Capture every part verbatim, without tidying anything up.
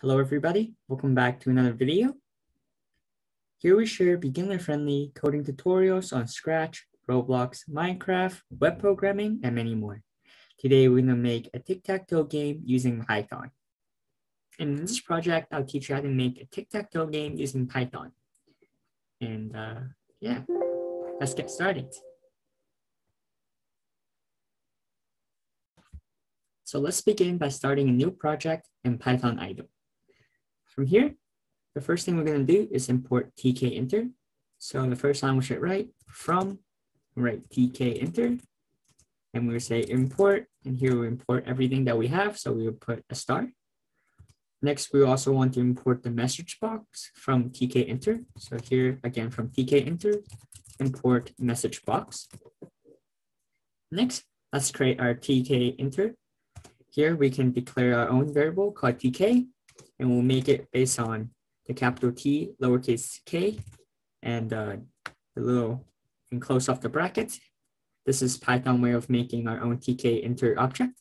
Hello everybody, welcome back to another video. Here we share beginner-friendly coding tutorials on Scratch, Roblox, Minecraft, web programming, and many more. Today we're gonna make a tic-tac-toe game using Python. And in this project, I'll teach you how to make a tic-tac-toe game using Python. And uh, yeah, let's get started. So let's begin by starting a new project in Python IDLE. From here, the first thing we're going to do is import tkinter. So in the first line we should write from, write tkinter, and we'll say import, and here we import everything that we have, so we will put a star. Next, we also want to import the message box from tkinter. So here again from tkinter, import message box. Next, let's create our tkinter. Here we can declare our own variable called tk. And we'll make it based on the capital T, lowercase k, and uh, the little, and close off the brackets. This is Python way of making our own tkinter object.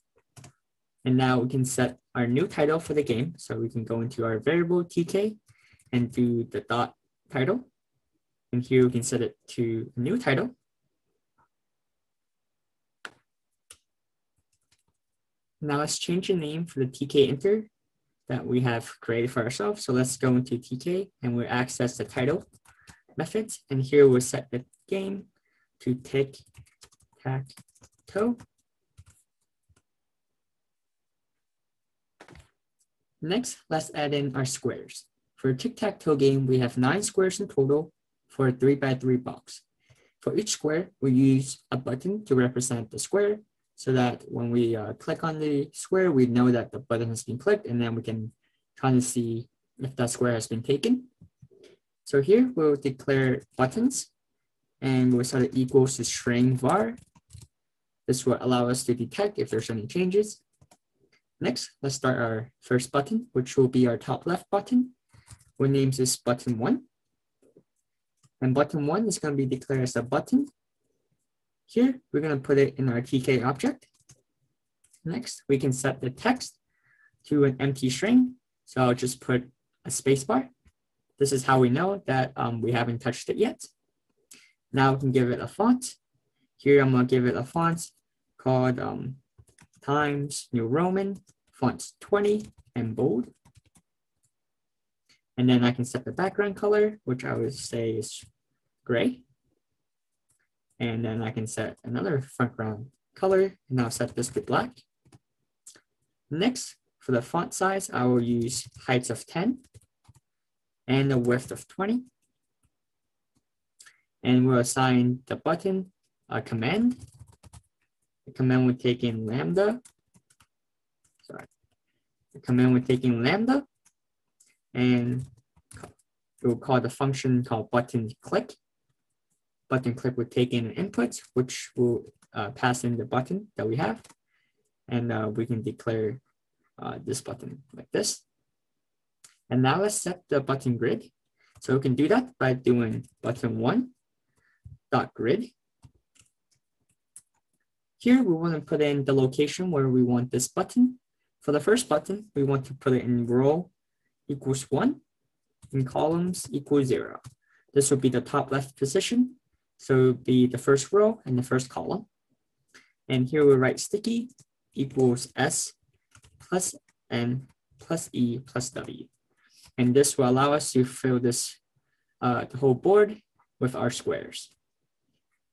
And now we can set our new title for the game. So we can go into our variable tk and do the dot title. And here we can set it to a new title. Now let's change the name for the tkinter that we have created for ourselves. So let's go into tk and we'll access the title method. And here we'll set the game to tic-tac-toe. Next, let's add in our squares. For a tic-tac-toe game, we have nine squares in total for a three by three box. For each square, we use a button to represent the square, so that when we uh, click on the square, we know that the button has been clicked, and then we can try to see if that square has been taken. So here we'll declare buttons, and we'll set it equals to string var. This will allow us to detect if there's any changes. Next, let's start our first button, which will be our top left button. We'll name this button one. And button one is going to be declared as a button. Here, we're going to put it in our tk object. Next, we can set the text to an empty string. So I'll just put a spacebar. This is how we know that um, we haven't touched it yet. Now we can give it a font. Here, I'm going to give it a font called um, Times New Roman, fonts twenty, and bold. And then I can set the background color, which I would say is gray. And then I can set another background color, and I'll set this to black. Next, for the font size, I will use heights of ten and a width of twenty. And we'll assign the button a command. The command will take in lambda. Sorry. The command will take in lambda, and it will call the function called button click. Button click would take in an input, which will uh, pass in the button that we have. And uh, we can declare uh, this button like this. And now let's set the button grid. So we can do that by doing button one dot grid. Here we want to put in the location where we want this button. For the first button, we want to put it in row equals one and columns equals zero. This will be the top left position. So it would be the first row and the first column. And here we'll write sticky equals S plus N plus E plus W. And this will allow us to fill this, uh, the whole board with our squares.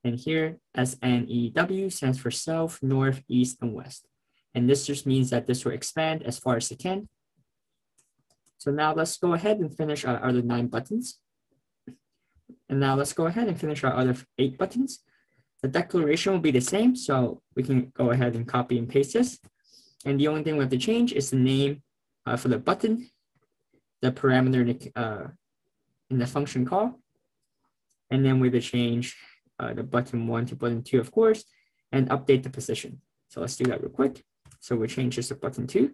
And here S, N, E, W stands for south, north, east, and west. And this just means that this will expand as far as it can. So now let's go ahead and finish our other nine buttons. And now let's go ahead and finish our other eight buttons. The declaration will be the same, so we can go ahead and copy and paste this. And the only thing we have to change is the name uh, for the button, the parameter uh, in the function call, and then we have to change uh, the button one to button two, of course, and update the position. So let's do that real quick. So we'll change this to button two.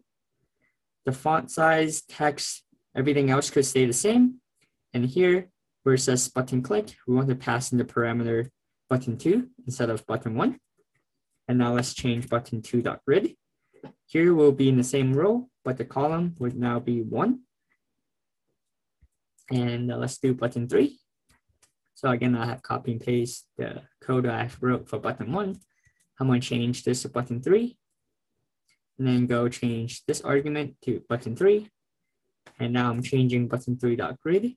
The font size, text, everything else could stay the same. And here, where it says button click, we want to pass in the parameter button two instead of button one. And now let's change button two dot grid. Here we'll be in the same row but the column would now be one. And uh, let's do button three. So again, I have copy and paste the code I wrote for button one. I'm going to change this to button three, and then go change this argument to button three. And now I'm changing button three.grid.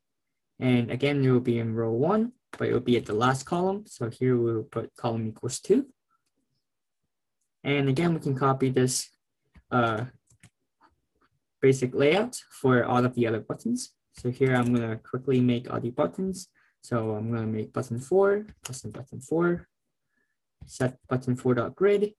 And again, it will be in row one, but it will be at the last column. So here we'll put column equals two. And again, we can copy this uh, basic layout for all of the other buttons. So here I'm going to quickly make all the buttons. So I'm going to make button four, custom button four, set button four.grid.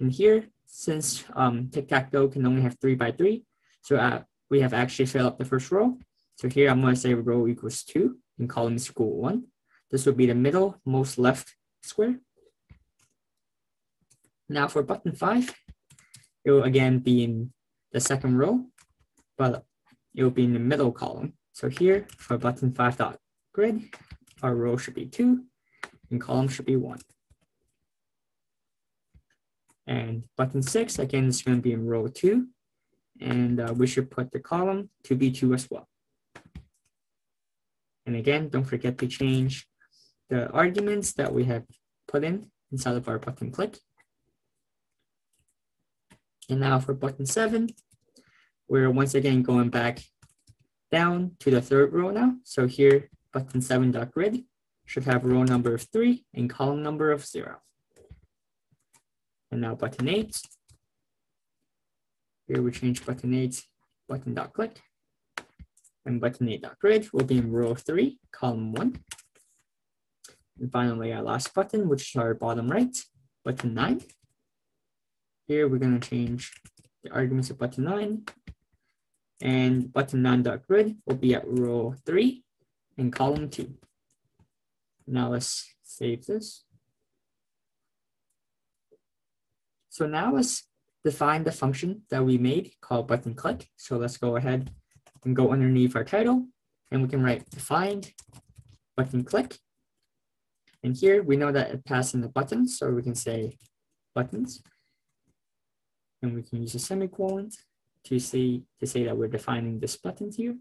And here, since um, tic-tac-toe can only have three by three, so uh, we have actually filled up the first row. So here I'm going to say row equals two and column is equal one. This will be the middle most left square. Now for button five, it will again be in the second row, but it will be in the middle column. So here for button five.grid, our row should be two and column should be one. And button six, again, is going to be in row two. And uh, we should put the column to be two as well. And again, don't forget to change the arguments that we have put in inside of our button click. And now for button seven, we're once again going back down to the third row now. So here, button seven.grid should have row number of three and column number of zero. And now button eight. Here we change button eight, button.click, and button eight.grid will be in row three, column one. And finally, our last button, which is our bottom right, button nine. Here we're going to change the arguments of button nine. And button nine.grid will be at row three and column two. Now let's save this. So now let's define the function that we made called button click. So let's go ahead and go underneath our title, and we can write defined button click. And here we know that it passed in the button, so we can say buttons. And we can use a semicolon to say, to say that we're defining this button here.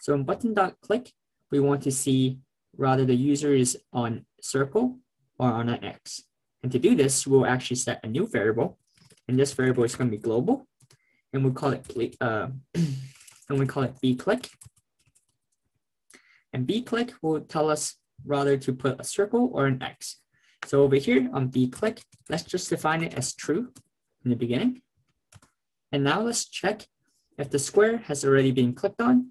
So in button.click, we want to see rather the user is on circle or on an X. And to do this, we'll actually set a new variable. And this variable is going to be global. And we'll call it uh, and we call it bclick. And bclick will tell us rather to put a circle or an X. So over here on bclick, let's just define it as true in the beginning. And now let's check if the square has already been clicked on.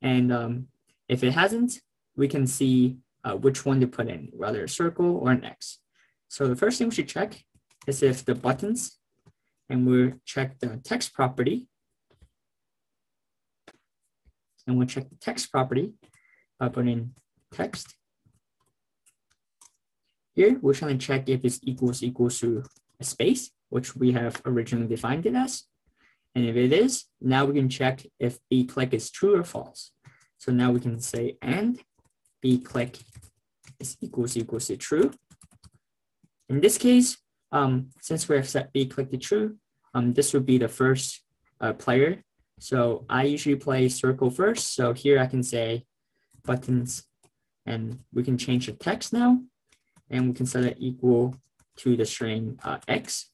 And um, if it hasn't, we can see uh, which one to put in, rather a circle or an X. So the first thing we should check is if the buttons, and we'll check the text property. And we'll check the text property by putting text. Here, we're trying to check if it's equals equals to a space, which we have originally defined it as. And if it is, now we can check if bclick is true or false. So now we can say, and bclick is equals equals to true. In this case, Um, since we have set bclick to true, um, this would be the first uh, player. So I usually play circle first. So here I can say buttons, and we can change the text now, and we can set it equal to the string uh, X.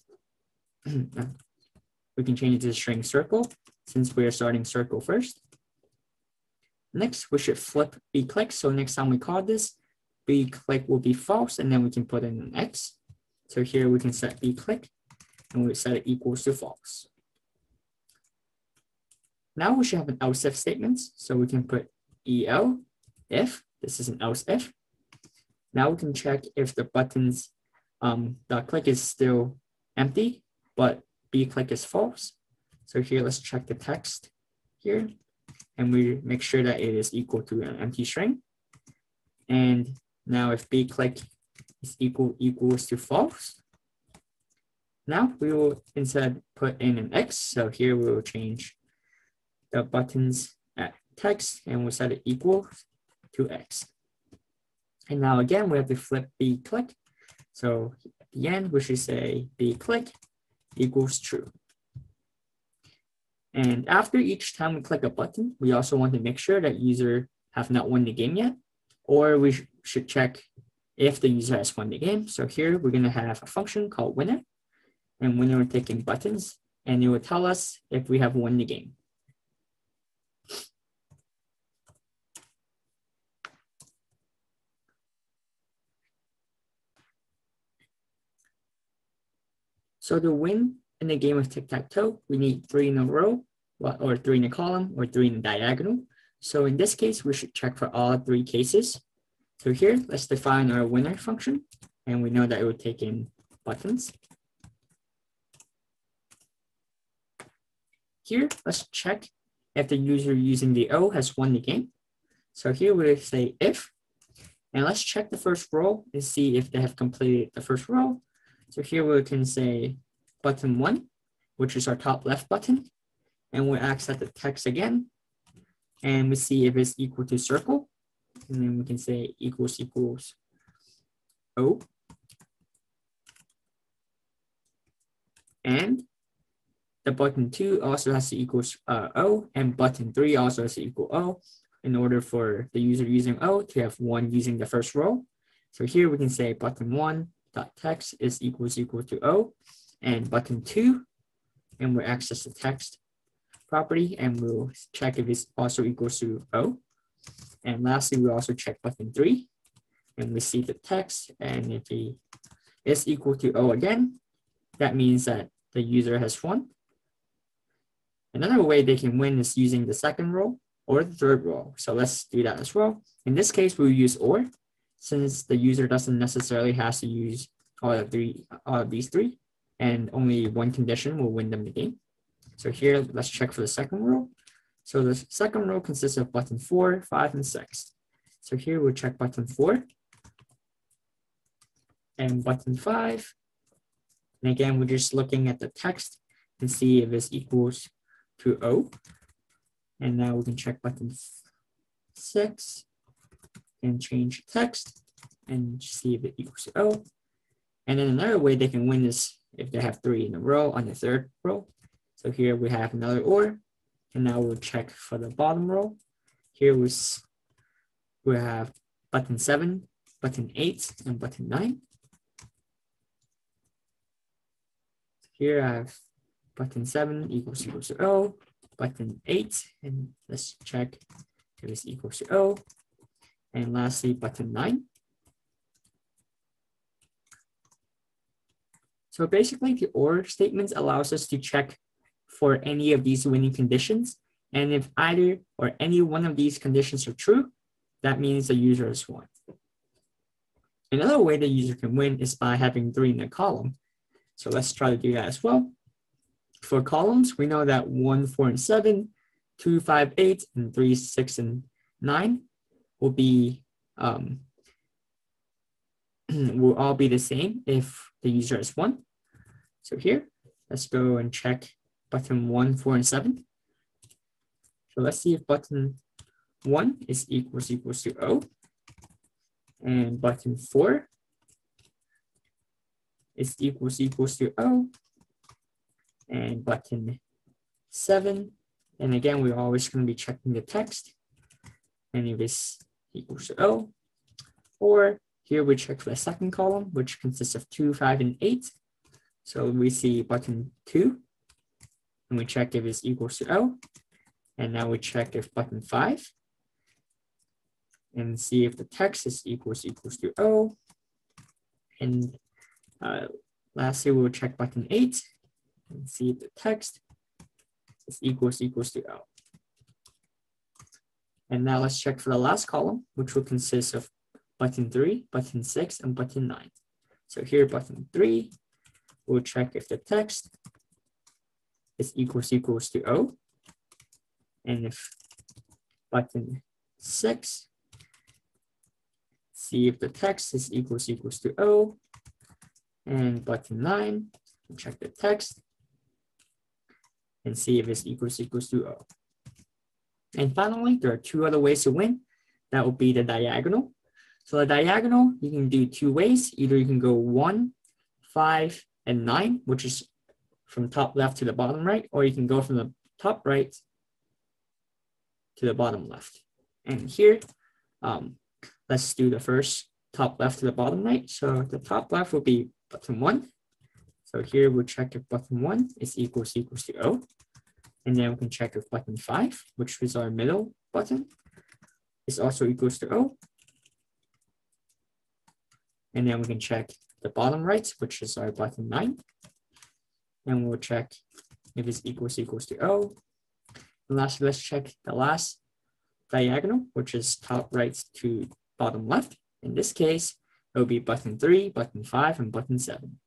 We can change it to the string circle since we are starting circle first. Next, we should flip bclick. So next time we call this, bclick will be false, and then we can put in an X. So here we can set bclick, and we set it equals to false. Now we should have an else if statement. So we can put el if, this is an else if. Now we can check if the buttons um, dot click is still empty, but bclick is false. So here, let's check the text here, and we make sure that it is equal to an empty string. And now if bclick is equal equals to false. Now we will instead put in an X. So here we will change the buttons at text, and we'll set it equal to X. And now again, we have to flip bclick. So at the end, we should say bclick equals true. And after each time we click a button, we also want to make sure that user have not won the game yet, or we sh should check if the user has won the game. So here we're going to have a function called winner, and winner we're taking buttons, and it will tell us if we have won the game. So to win in the game of tic-tac-toe, we need three in a row, or three in a column, or three in a diagonal. So in this case, we should check for all three cases. So here, let's define our winner function, and we know that it will take in buttons. Here, let's check if the user using the O has won the game. So here we say if, and let's check the first row and see if they have completed the first row. So here we can say button one, which is our top left button, and we'll access the text again, and we see if it's equal to circle, and then we can say equals equals O. And the button two also has to equal uh, O, and button three also has to equal O in order for the user using O to have one using the first row. So here we can say button one dot text is equals equal to O, and button two, and we'll access the text property, and we'll check if it's also equals to O. And lastly, we also check button three, and we see the text, and if it is equal to O again, that means that the user has won. Another way they can win is using the second row or the third row. So let's do that as well. In this case, we'll use or, since the user doesn't necessarily have to use all of, three, all of these three, and only one condition will win them the game. So here, let's check for the second row. So the second row consists of button four, five, and six. So here we'll check button four and button five. And again, we're just looking at the text and see if it's equals to O. And now we can check button six and change text and see if it equals O. And then another way they can win is if they have three in a row on the third row. So here we have another or, and now we'll check for the bottom row. Here we we have button seven, button eight, and button nine. Here I have button seven equals equals to O, button eight, and let's check if it's equals to O. And lastly, button nine. So basically the or statements allows us to check for any of these winning conditions. And if either or any one of these conditions are true, that means the user has won. Another way the user can win is by having three in a column. So let's try to do that as well. For columns, we know that one, four, and seven, two, five, eight, and three, six, and nine will be um, will all be the same if the user is one. So here, let's go and check button one, four, and seven. So let's see if button one is equals equals to O, and button four is equals equals to O, and button seven. And again, we're always going to be checking the text, and if it's equals to O, or here we check for the second column, which consists of two, five, and eight. So we see button two, and we check if it's equals to O. And now we check if button five, and see if the text is equals equals to O. And uh, lastly, we'll check button eight, and see if the text is equals equals to O. And now let's check for the last column, which will consist of button three, button six, and button nine. So here, button three, we'll check if the text is equals equals to O, and if button six, see if the text is equals equals to O, and button nine, we'll check the text and see if it's equals equals to O. And finally, there are two other ways to win. That would be the diagonal. So the diagonal, you can do two ways. Either you can go one, five, and nine, which is from top left to the bottom right, or you can go from the top right to the bottom left. And here, um, let's do the first top left to the bottom right. So the top left will be button one. So here we'll check if button one is equals equals to O. And then we can check if button five, which is our middle button, is also equals to O. And then we can check the bottom right, which is our button nine. And we'll check if it's equals equals to O. And lastly, let's check the last diagonal, which is top right to bottom left. In this case, it will be button three, button five, and button seven.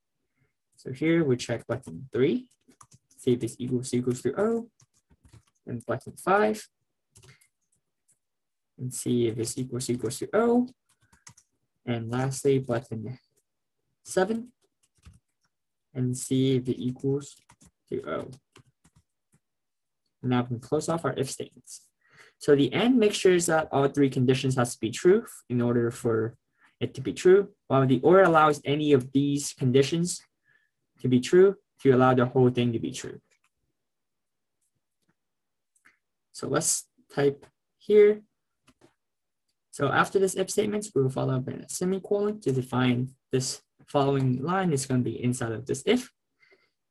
So here we check button three, see if it's equals equals to O, and button five, and see if it's equals equals to O. And lastly, button seven, and see if it equals to O. And now we can close off our if statements. So the end makes sure that all three conditions has to be true in order for it to be true, while the or allows any of these conditions to be true to allow the whole thing to be true. So let's type here. So after this if statements, we will follow up in a semicolon to define this following line is going to be inside of this if.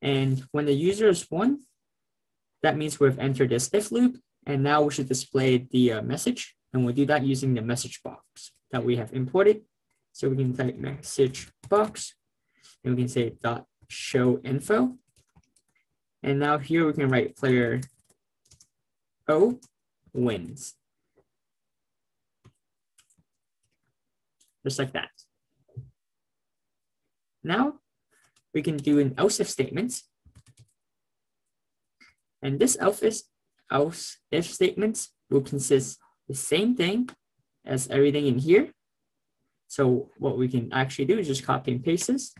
And when the user is one, that means we've entered this if loop. And now we should display the uh, message. And we'll do that using the message box that we have imported. So we can type message box. And we can say dot show info. And now here we can write player O wins. Just like that. Now we can do an else if statement. And this else if, else if statement will consist the same thing as everything in here. So what we can actually do is just copy and paste this.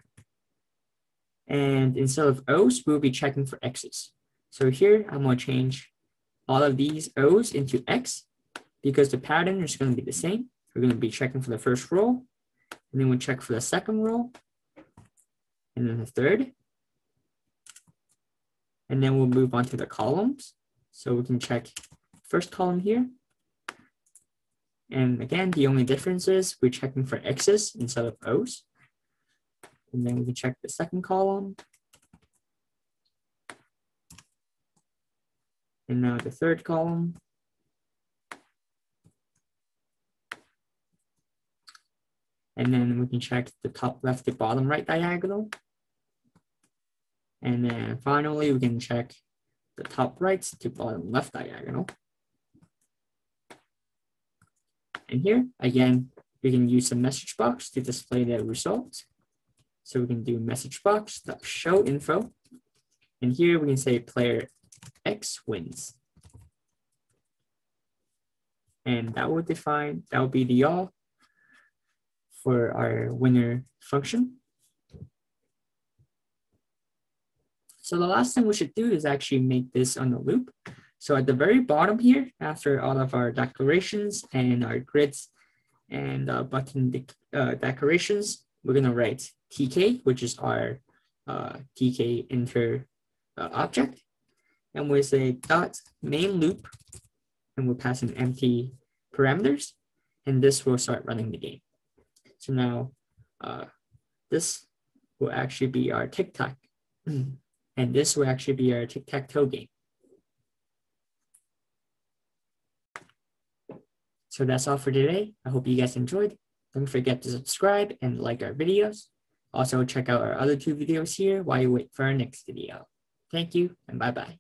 And instead of O's, we'll be checking for X's. So here, I'm going to change all of these O's into X because the pattern is going to be the same. We're going to be checking for the first row, and then we'll check for the second row, and then the third. And then we'll move on to the columns. So we can check first column here. And again, the only difference is we're checking for X's instead of O's. And then we can check the second column. And now the third column. And then we can check the top left to bottom right diagonal. And then finally, we can check the top right to bottom left diagonal. And here, again, we can use a message box to display the result. So we can do message box show info. And here we can say player X wins. And that will define, that will be the all for our winner function. So the last thing we should do is actually make this on a loop. So at the very bottom here, after all of our declarations and our grids and uh, button de uh, decorations, we're going to write T K, which is our uh, tkinter uh, object. And we'll say dot main loop, and we'll pass in empty parameters. And this will start running the game. So now uh, this will actually be our tic-tac. And this will actually be our tic-tac-toe game. So that's all for today. I hope you guys enjoyed. Don't forget to subscribe and like our videos. Also check out our other two videos here while you wait for our next video. Thank you and bye-bye.